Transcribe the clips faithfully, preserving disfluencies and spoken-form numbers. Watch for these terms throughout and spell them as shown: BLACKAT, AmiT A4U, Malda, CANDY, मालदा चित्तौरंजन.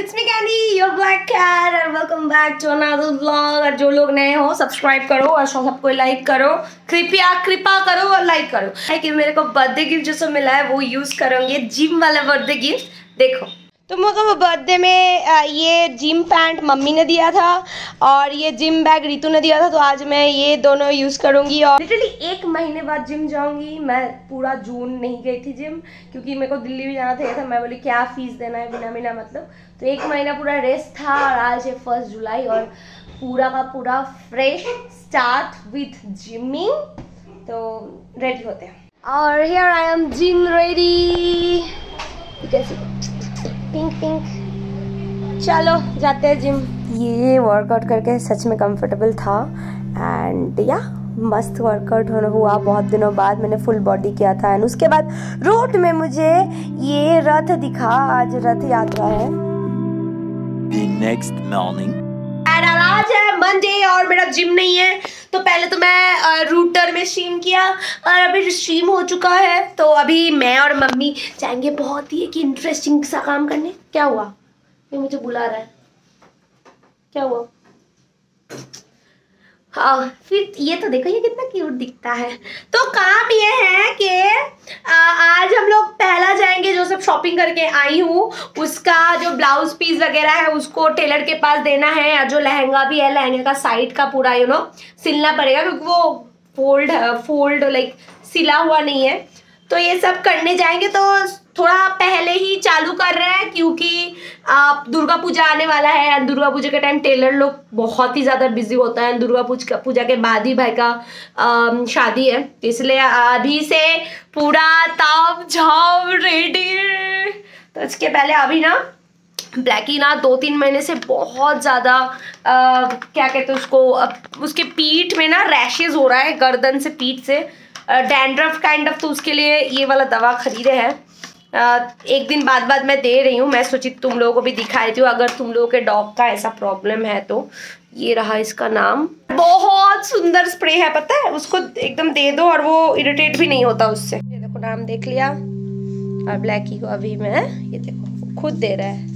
It's me Candy, your black cat and welcome back to another vlog। और जो लोग नए हो सब्सक्राइब करो और सबको लाइक करो, कृपया कृपा करो और लाइक करो। है कि मेरे को बर्थडे गिफ्ट जो सब मिला है वो यूज़ करूँगी, जिम वाला बर्थडे गिफ्ट। देखो तो मुझे बर्थडे में ये जिम पैंट मम्मी ने दिया था और ये जिम बैग रितु ने दिया था, तो आज मैं ये दोनों यूज़ करूँगी। और लिटरली एक महीने बाद जिम जाऊँगी। मैं पूरा जून नहीं गई थी जिम, क्योंकि मेरे को दिल्ली भी जाना था, था मैं बोली क्या फीस देना है बिना बिना मतलब। तो एक महीना पूरा रेस्ट था और आज है फर्स्ट जुलाई और पूरा का पूरा फ्रेश स्टार्ट विथ जिमिंग। तो रेडी होते हैं और here I am gym ready. Pink pink चलो जाते हैं जिम। ये वर्कआउट करके सच में कंफर्टेबल था एंड या मस्त वर्कआउट होना हुआ। बहुत दिनों बाद मैंने फुल बॉडी किया था एंड उसके बाद रोड में मुझे ये रथ दिखा। आज रथ यात्रा है। The next morning and आज है मंडे और मेरा जिम नहीं है, तो पहले तो मैं रूटर में स्ट्रीम किया और अभी स्ट्रीम हो चुका है। तो अभी मैं और मम्मी जाएंगे बहुत ही एक इंटरेस्टिंग सा काम करने। क्या हुआ? ये मुझे बुला रहा है, क्या हुआ? हाँ फिर ये तो देखो, ये कितना क्यूट दिखता है। तो काम ये है कि आज हम लोग पहला जाएंगे, जो सब शॉपिंग करके आई हूँ उसका जो ब्लाउज पीस वगैरह है उसको टेलर के पास देना है, या जो लहंगा भी है लहंगे का साइड का पूरा यू नो सिलना पड़ेगा क्योंकि वो फोल्ड फोल्ड लाइक सिला हुआ नहीं है। तो ये सब करने जाएंगे, तो थोड़ा पहले ही चालू कर रहे हैं क्योंकि आप दुर्गा पूजा आने वाला है। दुर्गा पूजा के टाइम टेलर लोग बहुत ही ज़्यादा बिजी होता है। दुर्गा पूजा पूजा के बाद ही भाई का आ, शादी है, इसलिए अभी से पूरा ताव झाव रेडी। तो इसके पहले अभी ना ब्लैकी ना दो तीन महीने से बहुत ज़्यादा क्या कहते हैं उसको, उसके पीठ में ना रैशेज हो रहा है, गर्दन से पीठ से डैंड्रफ काइंड ऑफ। तो उसके लिए ये वाला दवा खरीदे हैं। Uh, एक दिन बाद बाद मैं दे रही हूँ। मैं सोची तुम लोगों को भी दिखा देती हूँ अगर तुम लोगों के डॉग का ऐसा प्रॉब्लम है तो। ये रहा इसका नाम। बहुत सुंदर स्प्रे है पता है, उसको एकदम दे दो और वो इरिटेट भी नहीं होता उससे। ये देखो नाम देख लिया और ब्लैकी को अभी मैं ये देखो खुद दे रहा है।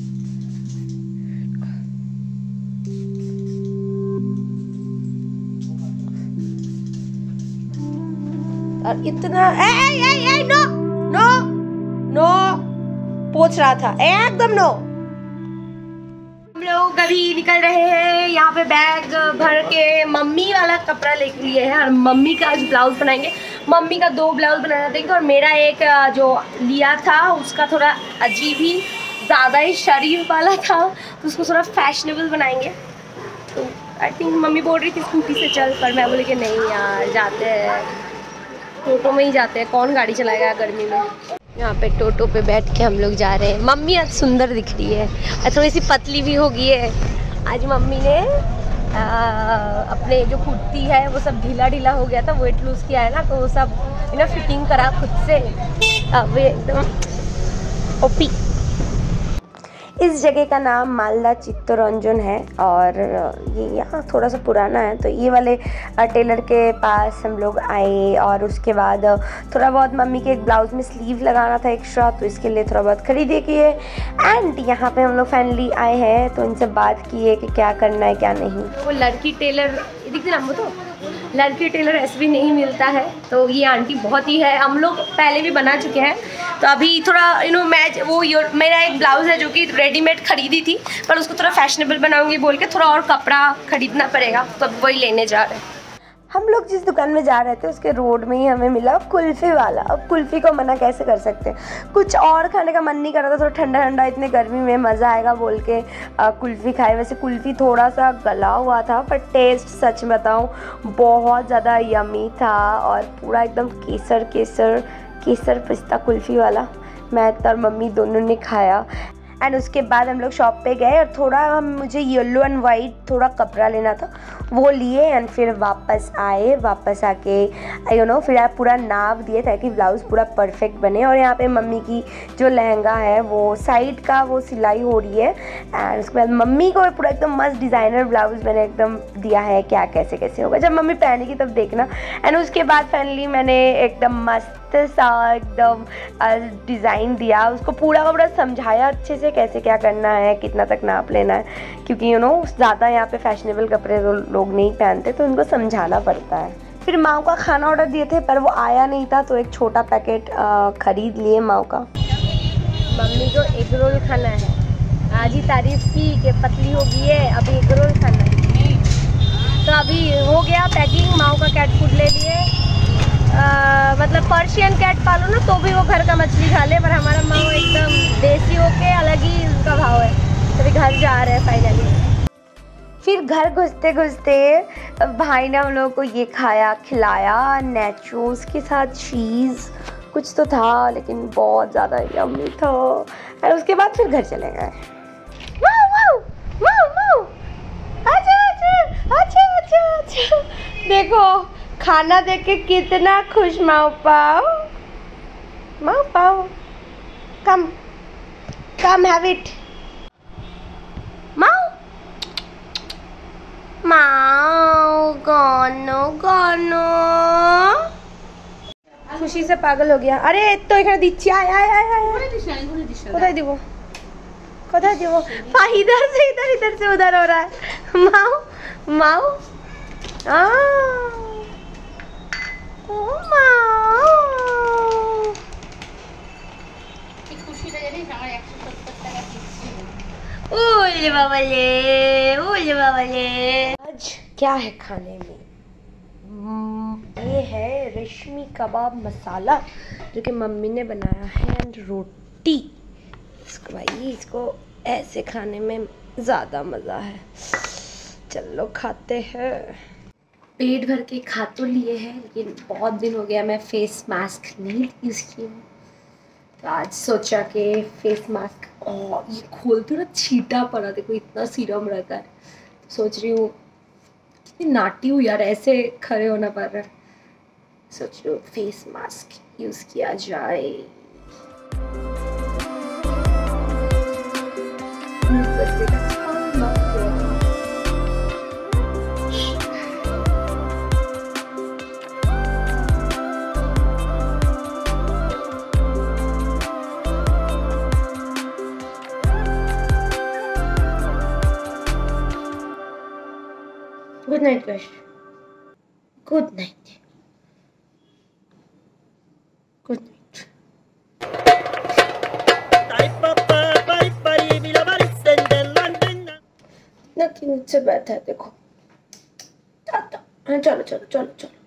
और इतना ए, ए, ए, ए, ए, नो नो नो पोछ रहा था एकदम नो। हम लोग अभी निकल रहे हैं यहाँ पे बैग भर के। मम्मी वाला कपड़ा ले लिए हैं और मम्मी का आज ब्लाउज बनाएंगे। मम्मी का दो ब्लाउज बनाना देंगे और मेरा एक जो लिया था उसका थोड़ा अजीब ही ज़्यादा ही शरीफ वाला था, तो उसको थोड़ा फैशनेबल बनाएंगे। तो आई थिंक मम्मी बोल रही थी स्कूटी से चल, पर मैं बोली कि नहीं यार जाते हैं टोटो में ही जाते हैं, कौन गाड़ी चलाएगा गर्मी में। यहाँ पे टोटो पे बैठ के हम लोग जा रहे हैं। मम्मी आज सुंदर दिख रही है, थोड़ी सी पतली भी हो गई है। आज मम्मी ने आ, अपने जो कुर्ती है वो सब ढीला ढीला हो गया था, वेट लूज किया है ना, तो वो सब यू नो फिटिंग करा खुद से। अब एकदम ओपी। इस जगह का नाम मालदा चित्तौरंजन है और ये यहाँ थोड़ा सा पुराना है। तो ये वाले टेलर के पास हम लोग आए और उसके बाद थोड़ा बहुत मम्मी के एक ब्लाउज में स्लीव लगाना था एक्स्ट्रा, तो इसके लिए थोड़ा बहुत खरीदे किए एंड यहाँ पे हम लोग फाइनली आए हैं। तो इनसे बात की है कि क्या करना है क्या नहीं। वो लड़की टेलर देखते ना, वो तो लड़की टेलर ऐसे भी नहीं मिलता है, तो ये आंटी बहुत ही है। हम लोग पहले भी बना चुके हैं, तो अभी थोड़ा यू नो मैच वो मेरा एक ब्लाउज़ है जो कि रेडीमेड खरीदी थी, पर उसको थोड़ा फैशनेबल बनाऊंगी बोल के थोड़ा और कपड़ा खरीदना पड़ेगा, तो अब वही लेने जा रहे हैं। हम लोग जिस दुकान में जा रहे थे उसके रोड में ही हमें मिला कुल्फ़ी वाला। अब कुल्फ़ी को मना कैसे कर सकते हैं, कुछ और खाने का मन नहीं कर रहा था, थोड़ा ठंडा ठंडा इतने गर्मी में मज़ा आएगा बोल के कुल्फ़ी खाए। वैसे कुल्फ़ी थोड़ा सा गला हुआ था, पर टेस्ट सच बताऊं बहुत ज़्यादा यमी था और पूरा एकदम केसर केसर केसर पिस्ता कुल्फ़ी वाला। मैं और मम्मी दोनों ने खाया एंड उसके बाद हम लोग शॉप पे गए और थोड़ा हम मुझे येलो एंड वाइट थोड़ा कपड़ा लेना था वो लिए एंड फिर वापस आए। वापस आके यू नो फिर आप पूरा नाप दिए ताकि ब्लाउज़ पूरा परफेक्ट बने। और यहाँ पे मम्मी की जो लहंगा है वो साइड का वो सिलाई हो रही है एंड उसके बाद मम्मी को पूरा एकदम मस्त डिज़ाइनर ब्लाउज़ मैंने एकदम दिया है क्या कैसे कैसे होगा, जब मम्मी पहनेगी तब देखना। एंड उसके बाद फाइनली मैंने एकदम मस्त मस्त सा एकदम डिज़ाइन दिया, उसको पूरा का पूरा समझाया अच्छे से कैसे क्या करना है, कितना तक नाप लेना है, क्योंकि यू नो ज़्यादा यहाँ पे फैशनेबल कपड़े लोग नहीं पहनते तो उनको समझाना पड़ता है। फिर माओ का खाना ऑर्डर दिए थे पर वो आया नहीं था तो एक छोटा पैकेट ख़रीद लिए माओ का। मम्मी को एग रोल खाना है, आज ही तारीफ की कि पतली हो गई है, अभी एग रोल खाना है। तो अभी हो गया पैकिंग, माओ का कैट फूड ले लिए। मतलब पर्शियन कैट पालो ना तो भी वो घर का मछली खा ले, पर हमारा माओ एकदम देसी होके अलग ही उसका भाव है। तो अभी घर जा रहे हैं फाइनली। फिर घर घुसते घुसते भाई ने हम लोगों को ये खाया खिलाया, नैचोस के साथ चीज़ कुछ तो था लेकिन बहुत ज़्यादा यम्मी था। और उसके बाद फिर घर चले गए। वाओ वाओ वाओ वाओ, अच्छा अच्छा अच्छा अच्छा अच्छा, देखो खाना देख के कितना खुश माओ पाओ। माओ पाओ कम कम हैव इट माओ माओ गानो गानो, खुशी से पागल हो गया। अरे तो इधर दिच्छी आय आय आय आय कोथाय दिबो कोथाय दिबो, फायदा से इधर इधर से उधर हो रहा है। माओ माओ आ ओ माओ, एक खुशी रे रे हमारे एक सौ सत्तर का किसी ओले बाबले ओले बाबले। आज क्या है खाने में, ये है रेशमी कबाब मसाला जो कि मम्मी ने बनाया है, एंड रोटी। इसको भाई इसको ऐसे खाने में ज़्यादा मज़ा है। चलो खाते हैं। पेट भर के खा तो लिए हैं लेकिन बहुत दिन हो गया मैं फेस मास्क नहीं यूज़ की हूँ, तो आज सोचा कि फेस मास्क। और ये खोल तो ना छीटा पड़ा, देखो इतना सीरम रखा है। तो सोच रही हूँ नाटी हूँ यार, ऐसे खड़े होना पड़ रहा है। सोच लो फेस मास्क यूज किया जाए। Good night crush, good night, good night. इतना क्यूट से बैठा है देखो। चलो चलो चलो चलो।